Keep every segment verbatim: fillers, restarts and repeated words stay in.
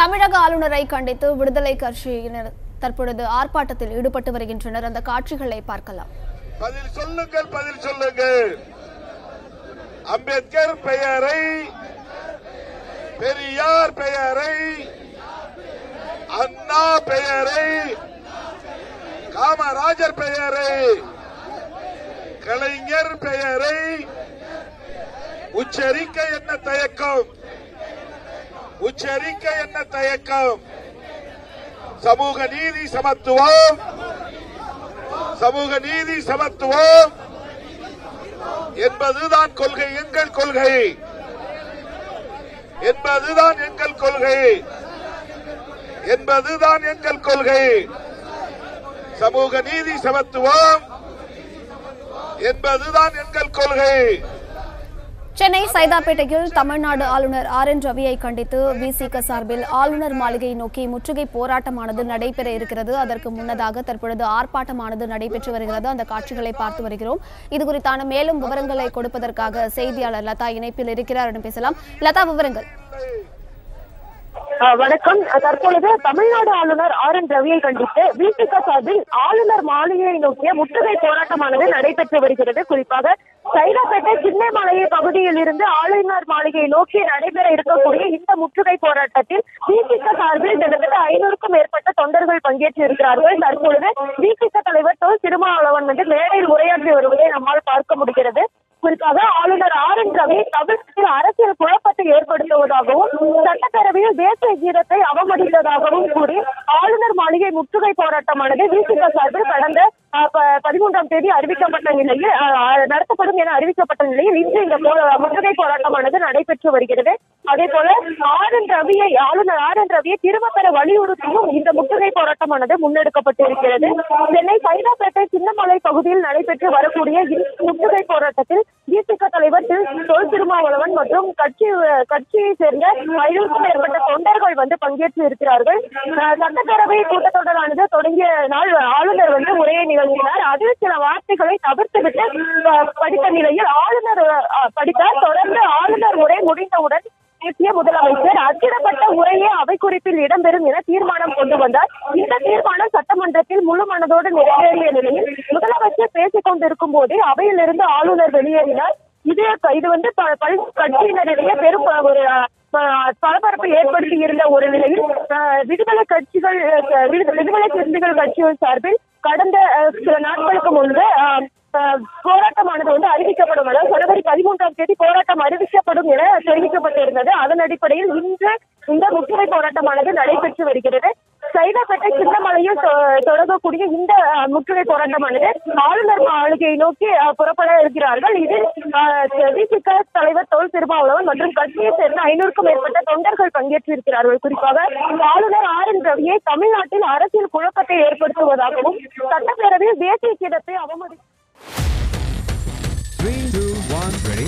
தமிழக ஆளுநரை கண்டித்து விடுதலை கட்சியினர் தற்பொழுது ஆர்ப்பாட்டத்தில் ஈடுபட்டு வருகின்றனர். அந்த காட்சிகளை பார்க்கலாம். பதில் சொல்லுங்கள், பதில் சொல்லுங்கள். அம்பேத்கர் பெயரை, பெரியார் பெயரை, அண்ணா பெயரை, காமராஜர் பெயரை, கலைஞர் பெயரை உச்சரிக்க என்ன தயக்கம்? உச்சரிக்க என்ன தயக்கம்? சமூக நீதி சமத்துவம், சமூக நீதி சமத்துவம் என்பதுதான் கொள்கை, எங்கள் கொள்கை என்பதுதான் எங்கள் கொள்கை என்பதுதான் எங்கள் கொள்கை. சமூக நீதி சமத்துவம் என்பதுதான் எங்கள் கொள்கை. சென்னை சைதாப்பேட்டையில் தமிழ்நாடு ஆளுநர் ஆர் என் ரவியை கண்டித்து விசிக சார்பில் ஆளுநர் மாளிகை நோக்கி முற்றுகை போராட்டமானது நடைபெற இருக்கிறது. அதற்கு முன்னதாக தற்பொழுது ஆர்ப்பாட்டமானது நடைபெற்று வருகிறது. அந்த காட்சிகளை பார்த்து வருகிறோம். இது குறித்தான மேலும் விவரங்களை கொடுப்பதற்காக செய்தியாளர் லதா இணைப்பில் இருக்கிறார். என்று பேசலாம். லதா, விவரங்கள். வணக்கம். தற்பொழுது தமிழ்நாடு ஆளுநர் ஆர் என் ரவியை கண்டித்து விசிக சார்பில் ஆளுநர் மாளிகையை நோக்கிய முற்றுகை போராட்டமானது நடைபெற்று வருகிறது. குறிப்பாக சைதாப்பேட்டை சின்னமலையை பகுதியில் இருந்து ஆளுநர் மாளிகையை நோக்கி நடைபெற இருக்கக்கூடிய இந்த முற்றுகை போராட்டத்தில் விசிக சார்பில் கிட்டத்தட்ட ஐநூறுக்கும் மேற்பட்ட தொண்டர்கள் பங்கேற்று இருக்கிறார்கள். தற்பொழுது விசிக தலைவர் தொல் திருமாவளவன் வந்து மேடையில் உரையாற்றி வருவதை நம்மால் பார்க்க முடிகிறது. குறிப்பாக ஆளுநர் ஆர் என் ரவி தமிழகத்தில் அரசியல் குழப்பத்தை ஏற்படுத்துவதாகவும் சட்டப்பேரவையில் தேசிய கீதத்தை அவமதித்ததாகவும் கூறி ஆளுநர் மாளிகை முற்றுகை போராட்டமானது விசிக சார்பில் கடந்த பதிமூன்றாம் தேதி அறிவிக்கப்பட்ட நிலையில் நடத்தப்படும் என அறிவிக்கப்பட்ட நிலையில் இன்று இந்த முற்றுகை போராட்டமானது நடைபெற்று வருகிறது. அதே போல ஆர் என் ரவியை ஆளுநர் ஆர் என் ரவியை திரும்ப பெற வலியுறுத்தியும் இந்த முற்றுகை போராட்டமானது முன்னெடுக்கப்பட்டிருக்கிறது. சென்னை சைதாப்பேட்டை சின்னமலை பகுதியில் நடைபெற்று வரக்கூடிய இந்த முற்றுகை போராட்டத்தில் விசிக தலைவர் தொல் திருமாவளவன் மற்றும் கட்சி கட்சியை சேர்ந்த ஐநூறுக்கும் மேற்பட்ட தொண்டர்கள் வந்து பங்கேற்று இருக்கிறார்கள். சட்டப்பேரவை கூட்டத்தொடரானது தொடங்கிய நாள் ஆளுநர் வந்து உரையை நிகழ்த்தினார். அதில் சில வார்த்தைகளை தவிர்த்துவிட்டு படித்த நிலையில் ஆளுநர் படித்தார். தொடர்ந்து ஆளுநர் உரை முடிந்தவுடன் பேசிய முதலமைச்சர் அச்சிடப்பட்ட உரையே அவை குறிப்பில் இடம்பெறும் என தீர்மானம் கொண்டு வந்தார். இந்த தீர்மானம் சட்டமன்றத்தில் முழு மனதோடு நிறைவேறிய நிலையில் முதலமைச்சர் பேசிக் கொண்டிருக்கும் போதே அவையில் இருந்து ஆளுநர் வெளியேறினார். இது இது வந்து பல்வேறு கட்சியினரிடையே பெரும் ஒரு பரபரப்பை ஏற்படுத்தி இருந்த ஒரு நிலையில் விடுதலை கட்சிகள் விடுதலை சிறுத்தைகள் கட்சிகள் சார்பில் கடந்த சில நாட்களுக்கு முன்பு போராட்டமானது வந்து அறிவிக்கப்படும், அதாவது ஜனவரி பதிமூன்றாம் தேதி போராட்டம் அறிவிக்கப்படும் என தெரிவிக்கப்பட்டிருந்தது. அதன் அடிப்படையில் இன்று இந்த முற்றுகை போராட்டமானது நடைபெற்று வருகிறது. சைதாப்பேட்டை சின்னமலையில் தொடங்கக்கூடிய இந்த முற்றுகை போராட்டமானது ஆளுநர் மாளிகையை நோக்கி புறப்பட இருக்கிறார்கள். இதில் விசிக தலைவர் தொல் திருமாவளவன் மற்றும் கட்சியை சேர்ந்த ஐநூறுக்கும் மேற்பட்ட தொண்டர்கள் பங்கேற்று இருக்கிறார்கள். குறிப்பாக ஆளுநர் ஆர் என் ரவியை தமிழ்நாட்டில் அரசியல் குழப்பத்தை ஏற்படுத்துவதாகவும் சட்டப்பேரவையில் தேசிய கீதத்தை அவமதி three two one ready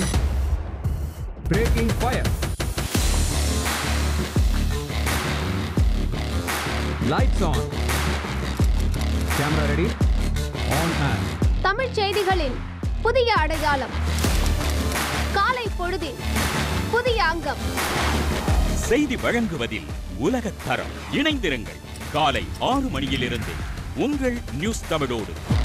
breaking fire lights on camera ready on and Tamil செய்திகளில் புதிய அடையாளம், காலை பொழுதில் புதிய அங்கம். செய்தி வழங்குவதில் உலகத்தரம். இணைந்திருங்கள். காலை ஆறு மணியிலிருந்து உங்கள் நியூஸ் தமிழோடு.